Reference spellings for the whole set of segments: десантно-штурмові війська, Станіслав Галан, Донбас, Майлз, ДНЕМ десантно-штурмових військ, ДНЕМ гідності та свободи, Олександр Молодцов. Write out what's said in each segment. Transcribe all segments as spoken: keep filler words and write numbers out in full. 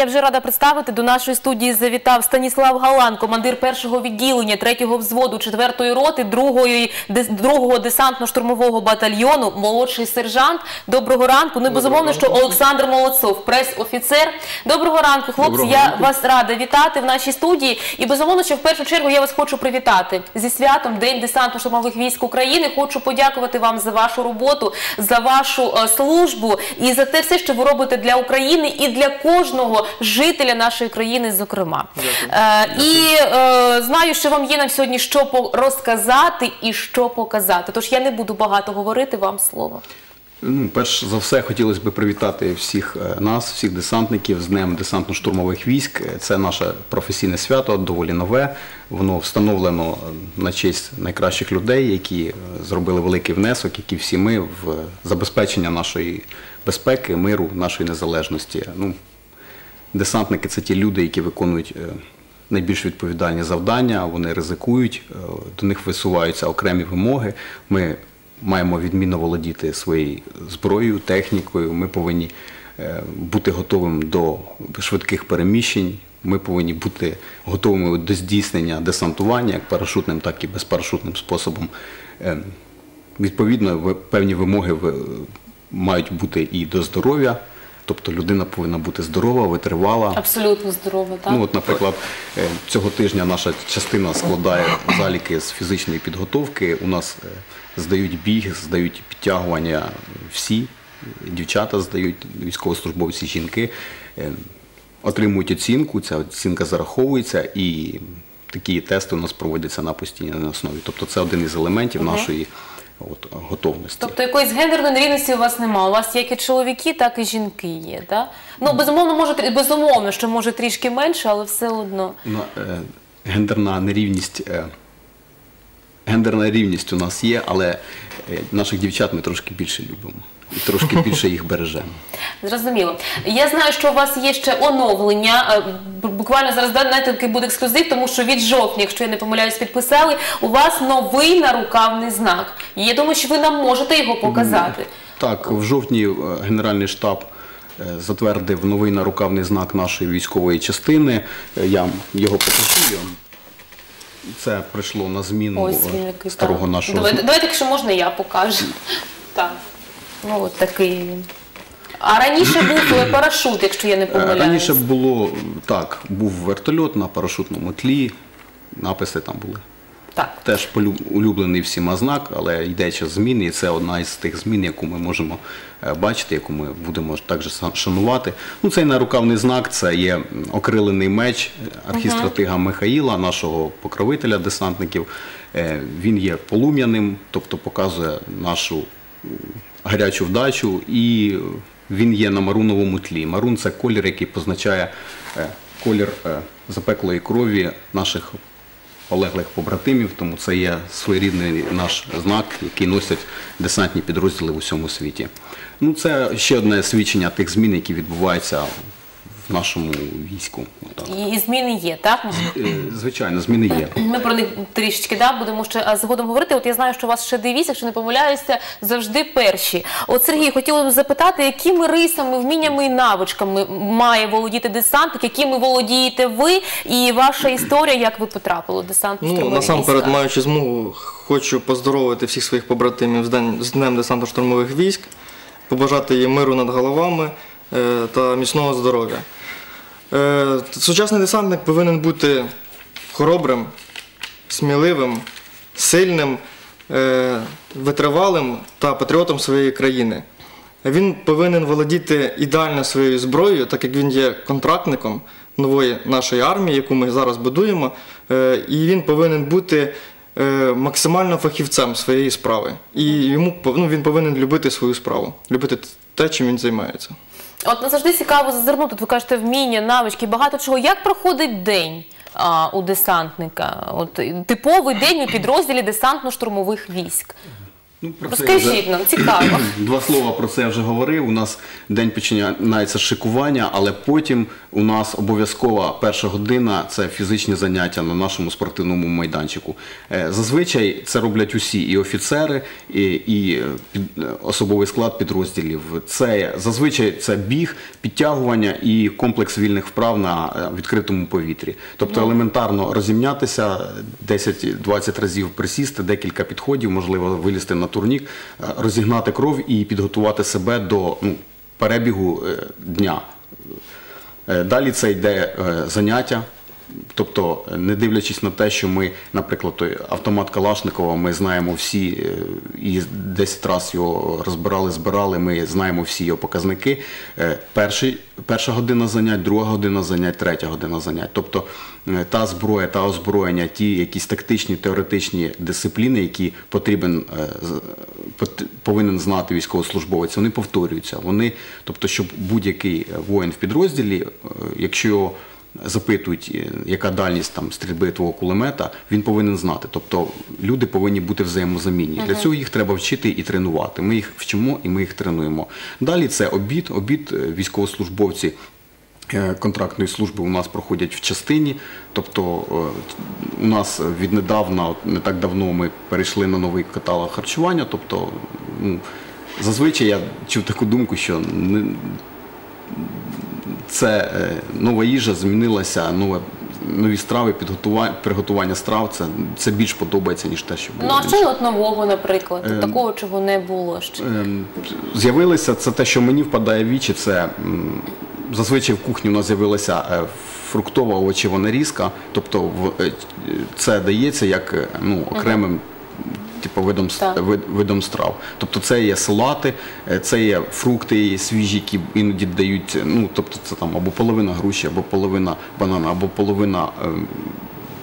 я вже рада представити, до нашої студії завітав Станіслав Галан, командир першого відділення третього взводу четвертої роти другого десантно-штурмового батальйону, молодший сержант. Доброго ранку. Ну, безумовно, що Олександр Молодцов, прес-офіцер. Доброго ранку, хлопці. Я вас рада вітати в нашій студії. І, безумовно, що в першу чергу я вас хочу привітати зі святом День десантно-штурмових військ України. Хочу подякувати вам за вашу роботу, за вашу службу і за те все, що ви робите для України і для кожного жителя нашої країни, зокрема. І знаю, що вам є нам сьогодні що розказати і що показати. Тож я не буду багато говорити, вам слово. Перш за все, хотілося б привітати всіх нас, всіх десантників з Днем десантно-штурмових військ. Це наше професійне свято, доволі нове. Воно встановлено на честь найкращих людей, які зробили великий внесок, які всі ми, в забезпечення нашої безпеки, миру, нашої незалежності. Десантники – це ті люди, які виконують найбільш відповідальні завдання, вони ризикують, до них висуваються окремі вимоги. Ми маємо відмінно володіти своєю зброєю, технікою, ми повинні бути готовими до швидких переміщень, ми повинні бути готовими до здійснення десантування, як парашутним, так і безпарашутним способом. Відповідно, певні вимоги мають бути і до здоров'я. Тобто людина повинна бути здорова, витривала. Абсолютно здорова, так. Ну, от, наприклад, цього тижня наша частина складає заліки з фізичної підготовки. У нас здають біг, здають підтягування всі. Дівчата здають, військовослужбовці, жінки. Отримують оцінку, ця оцінка зараховується і такі тести у нас проводяться на постійній основі. Тобто це один із елементів нашої готовності. Тобто якоїсь гендерної нерівності у вас немає. У вас як і чоловіки, так і жінки є, так? Ну, безумовно, що може трішки менше, але все одно. Гендерна нерівність у нас є, але наших дівчат ми трошки більше любимо. І трошки більше їх бережемо. Зрозуміло. Я знаю, що у вас є ще оновлення. Буквально зараз, знаєте, буде ексклюзив, тому що від жовтня, якщо я не помиляюсь, підписали. У вас новий нарукавний знак. Я думаю, що ви нам можете його показати. Так, в жовтні Генеральний штаб затвердив новий нарукавний знак нашої військової частини. Я його покажу. Це прийшло на зміну старого нашого знаку. Давайте, якщо можна, я покажу. Так. Ну, от такий він. А раніше був парашут, якщо я не помиляюсь? Раніше було, так, був вертольот на парашутному тлі, написи там були. Так. Теж улюблений всіма знак, але йде час змін, і це одна із тих змін, яку ми можемо бачити, яку ми будемо також шанувати. Ну, цей нарукавний знак – це є окрилений меч архістратига Михаїла, нашого покровителя десантників. Він є полум'яним, тобто показує нашу гарячу вдачу, і він є на маруновому тлі. Марун – це колір, який позначає колір запеклої крові наших полеглих побратимів, тому це є своєрідний наш знак, який носять десантні підрозділи в усьому світі. Ну, це ще одне свідчення тих змін, які відбуваються в нашому війську. І зміни є, так? Звичайно, зміни є. Ми про них трішечки будемо ще згодом говорити. От я знаю, що у вас ще девіз, якщо не помиляюся, завжди перші. От, Сергій, хотіла б запитати, якими рисами, вміннями і навичками має володіти десантник, якими володієте ви і ваша історія, як ви потрапили в десантно-штурмові війська? Насамперед, маючи змогу, хочу поздоровити всіх своїх побратимів з Днем десантно-штурмових військ, побажати їм миру над головами та міцного здоров'я. Сучасний десантник повинен бути хоробрим, сміливим, сильним, витривалим та патріотом своєї країни. Він повинен володіти ідеально своєю зброєю, так як він є контрактником нової нашої армії, яку ми зараз будуємо, і він повинен бути максимально фахівцем своєї справи. І він повинен любити свою справу, любити те, чим він займається. От завжди цікаво зазирнути, тут ви кажете вміння, навички, багато чого. Як проходить день у десантника? Типовий день у підрозділі десантно-штурмових військ? Ну, розкажіть нам, цікаво. Два слова про це я вже говорив. У нас день починається з шикування, але потім у нас обов'язкова перша година – це фізичні заняття на нашому спортивному майданчику. Зазвичай це роблять усі – і офіцери, і, і особовий склад підрозділів. Це, зазвичай це біг, підтягування і комплекс вільних вправ на відкритому повітрі. Тобто елементарно розім'ятися, десять-двадцять разів присісти, декілька підходів, можливо, вилізти на турнік, розігнати кров і підготувати себе до ну, перебігу дня. Далі це йде заняття, тобто не дивлячись на те, що ми, наприклад, автомат Калашникова, ми знаємо всі, і десять разів його розбирали, збирали, ми знаємо всі його показники. Перший, перша година занять, друга година занять, третя година занять. Тобто та зброя, та озброєння, ті якісь тактичні, теоретичні дисципліни, які потрібен, повинен знати військовослужбовець, вони повторюються. Вони, тобто, щоб будь-який воїн в підрозділі, якщо його запитують, яка дальність там, стрільби твого кулемета, він повинен знати. Тобто люди повинні бути взаємозамінні. Ага. Для цього їх треба вчити і тренувати. Ми їх вчимо і ми їх тренуємо. Далі це обід. Обід військовослужбовці контрактної служби у нас проходять в частині. Тобто у нас віднедавна, не так давно ми перейшли на новий каталог харчування. Тобто, ну, зазвичай я чув таку думку, що не... Це нова їжа, змінилася, нове, нові страви, приготування страв, це, це більш подобається, ніж те, що було. Ну, а що от нового, наприклад, е, такого, чого не було ще? Е, з'явилося, це те, що мені впадає в вічі, це зазвичай в кухні у нас з'явилася фруктова овочева нарізка, тобто в, це дається як ну, окремим угу. типу, видом, вид, видом страв. Тобто це є салати, це є фрукти свіжі, які іноді дають, ну, тобто це там або половина груші, або половина банана, або половина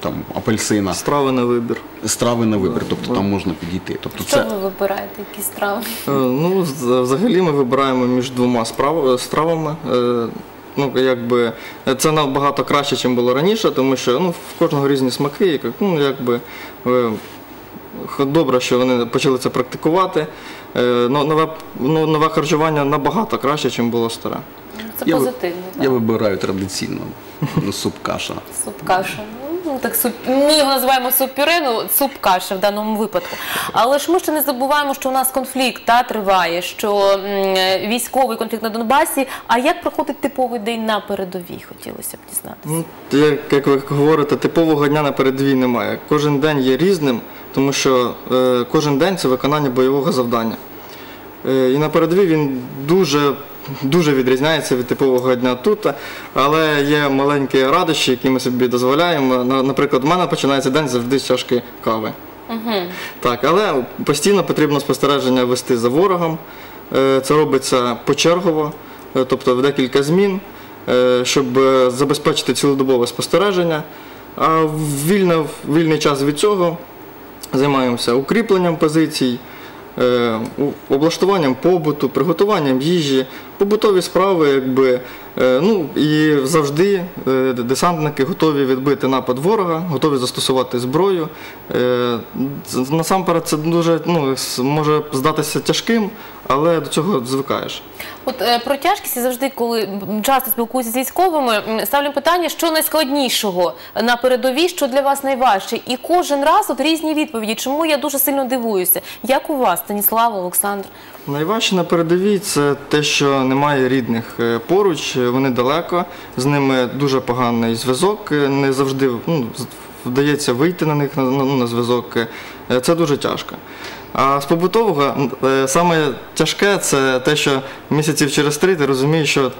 там, апельсина. Страви на вибір. Страви на вибір, тобто там можна підійти. Тобто, що це... ви вибираєте, які страви? Ну, взагалі ми вибираємо між двома справ... стравами. Ну, якби, це набагато краще, ніж було раніше, тому що ну, в кожного різні смаки, ну, якби... Добре, що вони почали це практикувати. Нове, нове харчування набагато краще, ніж було старе. Це я позитивно. В... Я вибираю традиційно суп-каша. Суп-каша. Ну, так, суп... Ми його називаємо суп-пюре, ну, суп-каша в даному випадку. Але ж ми ще не забуваємо, що у нас конфлікт та, триває, що військовий конфлікт на Донбасі. А як проходить типовий день на передовій, хотілося б дізнатися? Ну, як, як ви говорите, типового дня на передовій немає. Кожен день є різним. Тому що е, кожен день – це виконання бойового завдання. Е, і на передовій він дуже, дуже відрізняється від типового дня тут, але є маленькі радощі, які ми собі дозволяємо. Наприклад, у мене починається день завжди з чашки кави. Угу. Так, але постійно потрібно спостереження вести за ворогом. Е, це робиться почергово, е, тобто в декілька змін, е, щоб забезпечити цілодобове спостереження. А в вільний, вільний час від цього займаємося укріпленням позицій, е, облаштуванням побуту, приготуванням їжі, побутові справи, якби, е, ну, і завжди е, десантники готові відбити напад ворога, готові застосувати зброю. Е, насамперед це дуже, ну, може здатися тяжким, але до цього звикаєш. От е, про тяжкість завжди, коли часто спілкуюся з військовими, ставлю питання, що найскладнішого на передовій, що для вас найважче. І кожен раз от різні відповіді, чому я дуже сильно дивуюся. Як у вас, Станіслав, Олександр? Найважче на передовій – це те, що немає рідних поруч, вони далеко, з ними дуже поганий зв'язок, не завжди ну, вдається вийти на них на, ну, на зв'язок. Це дуже тяжко. А з побутового саме тяжке – це те, що місяців через три ти розумієш, що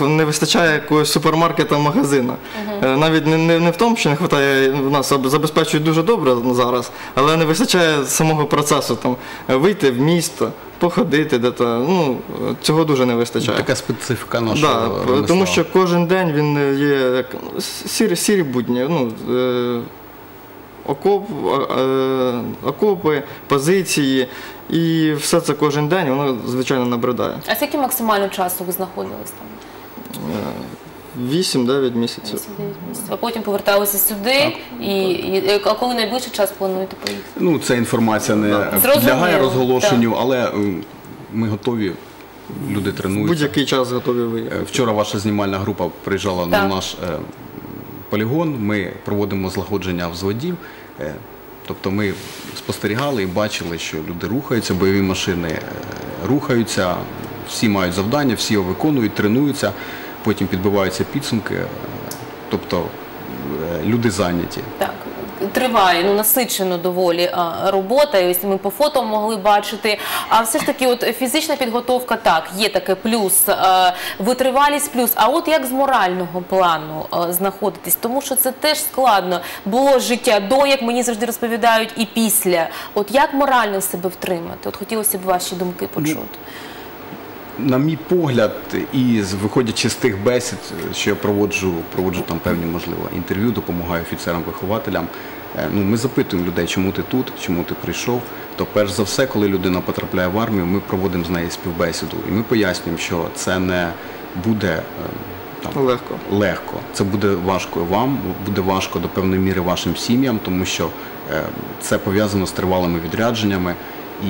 не вистачає якогось супермаркета, магазину. Uh-huh. Навіть не, не, не в тому, що не вистачає, нас забезпечують дуже добре зараз, але не вистачає самого процесу там, вийти в місто, походити, де-то, ну, цього дуже не вистачає. Така специфіка нашого. Да, тому що кожен день він є як, сірі, сірі будні. Ну, е Окоп, окопи, позиції, і все це кожен день, воно, звичайно, набридає. А скільки максимально часу ви знаходились там? вісім-дев'ять місяців. вісім-дев'ять місяців. А потім поверталися сюди, так, і, і а коли найближчий час плануєте поїхати? Ну, ця інформація не Зрозуміло. Підлягає розголошенню, так, але ми готові. Люди тренуються. Будь-який час готові виїхати. Вчора ваша знімальна група приїжджала так. на наш е, полігон, ми проводимо злагодження взводів. Е, тобто ми спостерігали і бачили, що люди рухаються, бойові машини е, рухаються, всі мають завдання, всі його виконують, тренуються, потім підбиваються підсумки. Е, тобто е, люди зайняті. Так. Триває, ну, насичено доволі а, робота, і ось ми по фото могли бачити. А все ж таки, от фізична підготовка, так, є таке плюс, а, витривалість плюс. А от як з морального плану а, знаходитись? Тому що це теж складно. Було життя до, як мені завжди розповідають, і після. От як морально себе втримати? От хотілося б ваші думки почути. На мій погляд, і виходячи з тих бесід, що я проводжу, проводжу там певні, можливо, інтерв'ю, допомагаю офіцерам-вихователям, ну, ми запитуємо людей, чому ти тут, чому ти прийшов. То перш за все, коли людина потрапляє в армію, ми проводимо з нею співбесіду. І ми пояснюємо, що це не буде там, легко. легко, це буде важко вам, буде важко до певної міри вашим сім'ям, тому що це пов'язано з тривалими відрядженнями. І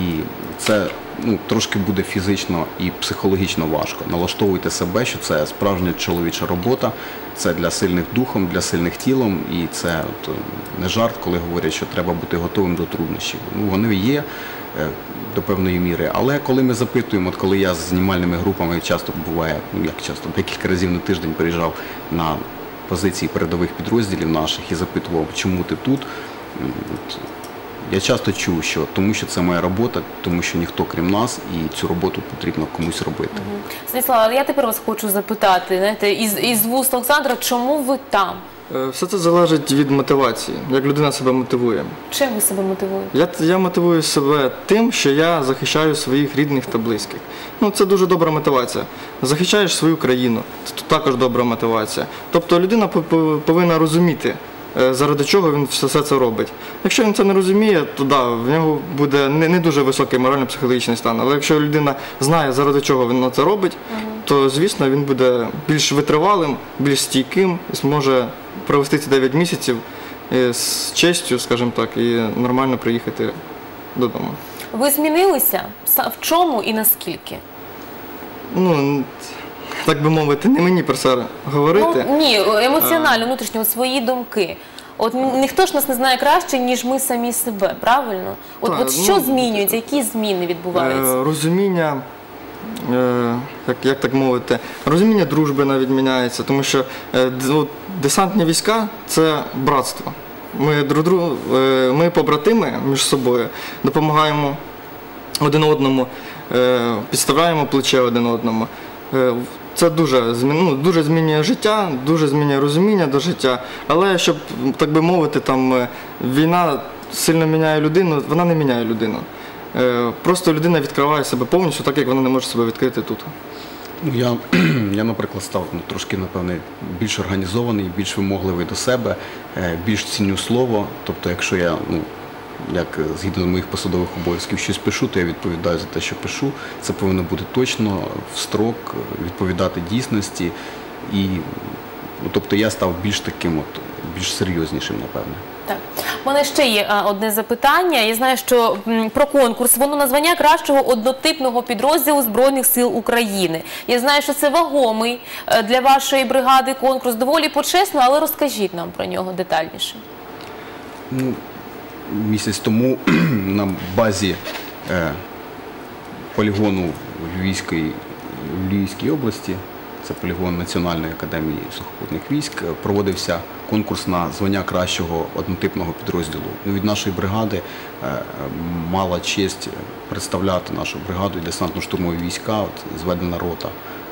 це, ну, трошки буде фізично і психологічно важко. Налаштовуйте себе, що це справжня чоловіча робота, це для сильних духом, для сильних тілом, і це от, не жарт, коли говорять, що треба бути готовим до труднощів. Ну, вони є е, до певної міри, але коли ми запитуємо, от коли я з знімальними групами часто буває, ну, як часто, декілька разів на тиждень приїжджав на позиції передових підрозділів наших і запитував, чому ти тут. Я часто чую, що тому що це моя робота, тому що ніхто крім нас, і цю роботу потрібно комусь робити. Угу. Станіслав, я тепер вас хочу запитати, знаєте, із, із вуст Олександра, чому ви там? Все це залежить від мотивації, як людина себе мотивує. Чим ви себе мотивуєте? Я, я мотивую себе тим, що я захищаю своїх рідних та близьких. Ну, це дуже добра мотивація. Захищаєш свою країну, це також добра мотивація. Тобто людина повинна розуміти, заради чого він все це робить. Якщо він це не розуміє, то да, в нього буде не, не дуже високий морально-психологічний стан. Але якщо людина знає, заради чого він це робить, то, звісно, він буде більш витривалим, більш стійким і зможе провести ці дев'ять місяців з честю, скажімо так, і нормально приїхати додому. Ви змінилися? В чому і наскільки? Ну... Так би мовити, не мені про це говорити. Ну, ні, емоціонально, внутрішньо, свої думки. От ніхто ж нас не знає краще, ніж ми самі себе, правильно? От, так, от що ну, змінюється, які зміни відбуваються? Розуміння, як, як так мовити, розуміння дружби навіть міняється, тому що десантні війська – це братство. Ми, друг другу, ми побратими між собою, допомагаємо один одному, підставляємо плече один одному. Це дуже, ну, дуже змінює життя, дуже змінює розуміння до життя, але, щоб, так би мовити, там, війна сильно міняє людину, вона не міняє людину. Просто людина відкриває себе повністю, так як вона не може себе відкрити тут. Я, я наприклад, став ну, трошки, напевне, більш організований, більш вимогливий до себе, більш ціню слово, тобто, якщо я... Ну, як згідно моїх посадових обов'язків щось пишу, то я відповідаю за те, що пишу. Це повинно бути точно, в строк, відповідати дійсності. І, ну, тобто я став більш таким, от, більш серйознішим, напевне. Так. У мене ще є а, одне запитання. Я знаю, що м, про конкурс. Воно на звання кращого однотипного підрозділу Збройних сил України. Я знаю, що це вагомий для вашої бригади конкурс. Доволі почесно, але розкажіть нам про нього детальніше. Ну, місяць тому на базі е, полігону в Львівській, в Львівській області, це полігон Національної академії сухопутних військ, проводився конкурс на звання кращого однотипного підрозділу. Ну, від нашої бригади е, мала честь представляти нашу бригаду і десантно-штурмові війська, от, зведена рота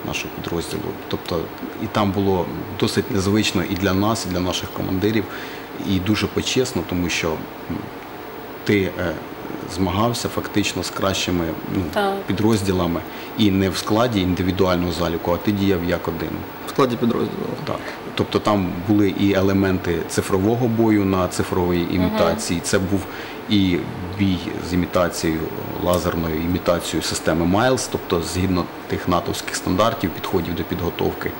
нашого підрозділу. Тобто і там було досить незвично і для нас, і для наших командирів. І дуже почесно, тому що ти е, змагався фактично з кращими ну, підрозділами і не в складі індивідуального заліку, а ти діяв як один. В складі підрозділу. Так. Тобто там були і елементи цифрового бою на цифровій імітації, угу. Це був і бій з імітацією лазерною, імітацією системи Майлз, тобто згідно тих натовських стандартів, підходів до підготовки.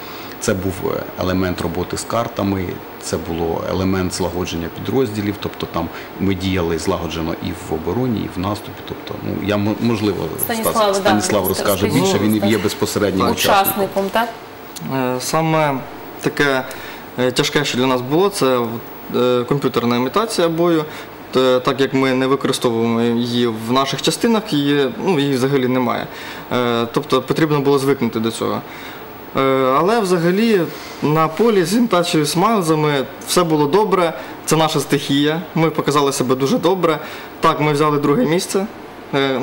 Це був елемент роботи з картами, це було елемент злагодження підрозділів, тобто там ми діяли злагоджено і в обороні, і в наступі. Тобто, ну, я, можливо, Станіслав, Станіслав да, розкаже більше, ну, він є безпосереднім учасником. Так? Саме таке тяжке, що для нас було, це комп'ютерна імітація бою. Так як ми не використовуємо її в наших частинах, її, ну, її взагалі немає. Тобто потрібно було звикнути до цього. Але взагалі на полі з імітацією, з Майлзами все було добре, це наша стихія, ми показали себе дуже добре. Так, ми взяли друге місце,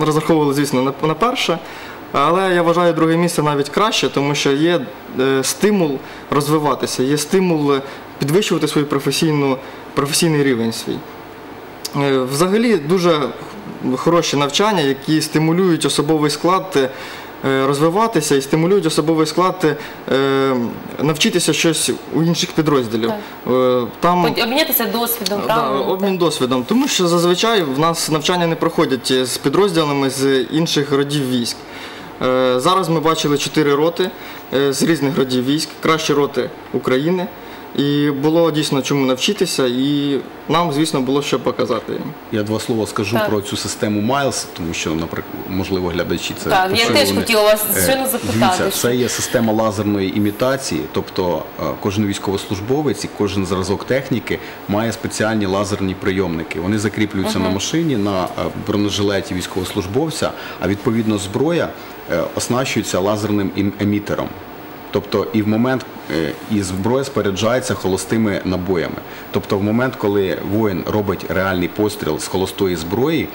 розраховували, звісно, на перше, але я вважаю друге місце навіть краще, тому що є стимул розвиватися, є стимул підвищувати свій професійну, професійний рівень свій. Взагалі дуже хороші навчання, які стимулюють особовий склад розвиватися і стимулюють особовий склад навчитися щось у інших підрозділів. Там... Обмінятися досвідом, да, правильно? Обмін досвідом, тому що зазвичай в нас навчання не проходять з підрозділами з інших родів військ. Зараз ми бачили чотири роти з різних родів військ, кращі роти України. І було дійсно чому навчитися, і нам, звісно, було що показати їм. Я два слова скажу так. про цю систему Майлз, тому що, наприклад, можливо, глядачі це... Так, я теж хотіла вас щойно запитати. Дивіться, це є система лазерної імітації, тобто кожен військовослужбовець і кожен зразок техніки має спеціальні лазерні прийомники. Вони закріплюються угу. на машині, на бронежилеті військовослужбовця, а відповідно зброя оснащується лазерним емітером. Тобто і в момент, і зброя споряджається холостими набоями. Тобто в момент, коли воїн робить реальний постріл з холостої зброї,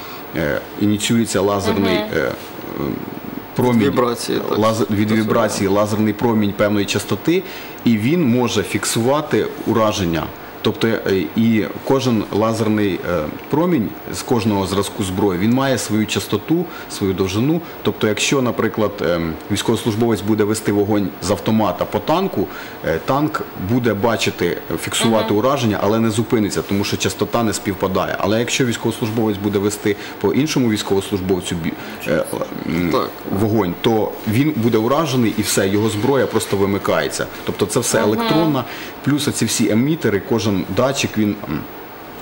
ініціюється лазерний промінь, від вібрації, лазер, від вібрації лазерний промінь певної частоти, і він може фіксувати ураження. Тобто і кожен лазерний промінь з кожного зразку зброї, він має свою частоту, свою довжину. Тобто якщо, наприклад, військовослужбовець буде вести вогонь з автомата по танку, танк буде бачити, фіксувати угу. ураження, але не зупиниться, тому що частота не співпадає. Але якщо військовослужбовець буде вести по іншому військовослужбовцю вогонь, то він буде уражений і все, його зброя просто вимикається. Тобто це все електронна, плюс ці всі емітери, кожен датчик, він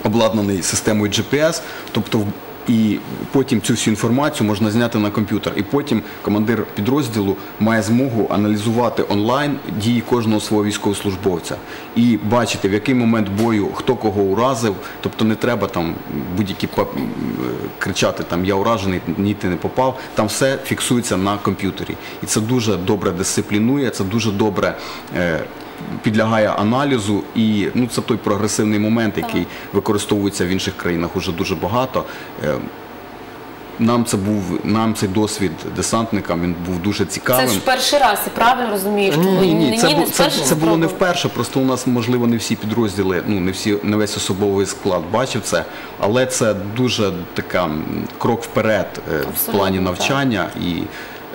обладнаний системою джі пі ес, тобто і потім цю всю інформацію можна зняти на комп'ютер. І потім командир підрозділу має змогу аналізувати онлайн дії кожного свого військовослужбовця і бачити, в який момент бою, хто кого уразив. Тобто не треба там будь-які кричати, там я уражений, ні, ти не попав. Там все фіксується на комп'ютері. І це дуже добре дисциплінує, це дуже добре е підлягає аналізу, і ну, це той прогресивний момент, який використовується в інших країнах уже дуже багато. Нам, це був, нам цей досвід десантникам, він був дуже цікавим. Це ж перший раз, і правильно розумієш? Ні, ні, ні, ні це, бу, це, це було не вперше, просто у нас, можливо, не всі підрозділи, ну, не, всі, не весь особовий склад бачив це, але це дуже така, крок вперед абсолютно, в плані навчання. І,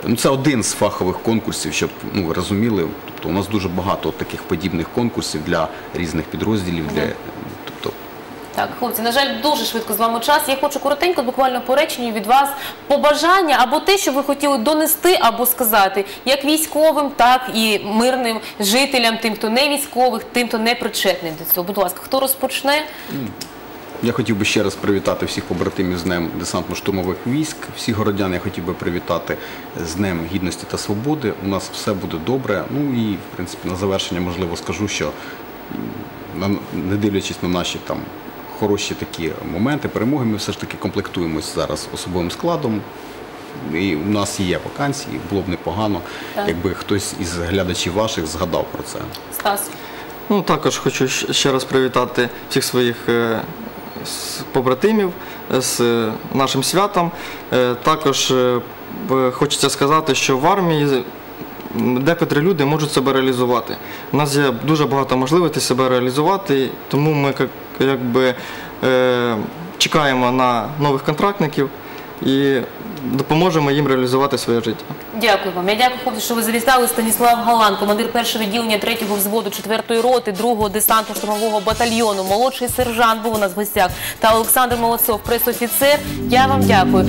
ну, це один з фахових конкурсів, щоб ну, ви розуміли. Тобто у нас дуже багато таких подібних конкурсів для різних підрозділів. Для, тобто... Так, хлопці, на жаль, дуже швидко з вами час. Я хочу коротенько, буквально по реченню від вас побажання або те, що ви хотіли донести або сказати як військовим, так і мирним жителям, тим, хто не військових, тим, хто не причетний до цього. Будь ласка, хто розпочне? Я хотів би ще раз привітати всіх побратимів з Днем десантно-штурмових військ. Всіх городян я хотів би привітати з Днем гідності та свободи. У нас все буде добре. Ну і, в принципі, на завершення, можливо, скажу, що не дивлячись на наші там хороші такі моменти, перемоги, ми все ж таки комплектуємось зараз особовим складом. І у нас є вакансії, було б непогано, так. якби хтось із глядачів ваших згадав про це. Стас. Ну, також хочу ще раз привітати всіх своїх з побратимів, з нашим святом. Також хочеться сказати, що в армії декотрі люди можуть себе реалізувати. У нас є дуже багато можливостей себе реалізувати, тому ми якби чекаємо на нових контрактників і допоможемо їм реалізувати своє життя. Дякую вам. Я дякую, хлопці, що ви завітали. Станіслав Галан, командир першого відділення третього взводу четвертої роти другого десантно-штурмового батальйону, молодший сержант був у нас в гостях, та Олександр Молодцов, пресофіцер. Я вам дякую.